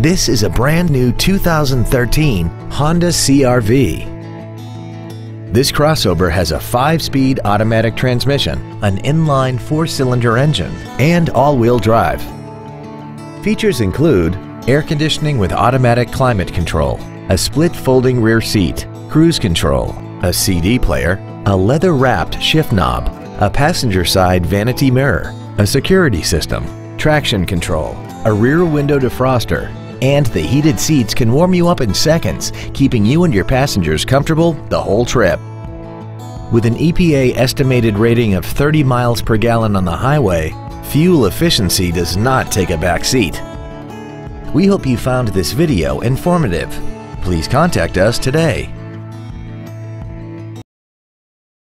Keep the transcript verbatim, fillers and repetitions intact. This is a brand new two thousand thirteen Honda C R V. This crossover has a five-speed automatic transmission, an inline four-cylinder engine, and all-wheel drive. Features include air conditioning with automatic climate control, a split folding rear seat, cruise control, a C D player, a leather-wrapped shift knob, a passenger side vanity mirror, a security system, traction control, a rear window defroster, and the heated seats can warm you up in seconds, keeping you and your passengers comfortable the whole trip. With an E P A estimated rating of thirty miles per gallon on the highway, fuel efficiency does not take a back seat. We hope you found this video informative. Please contact us today.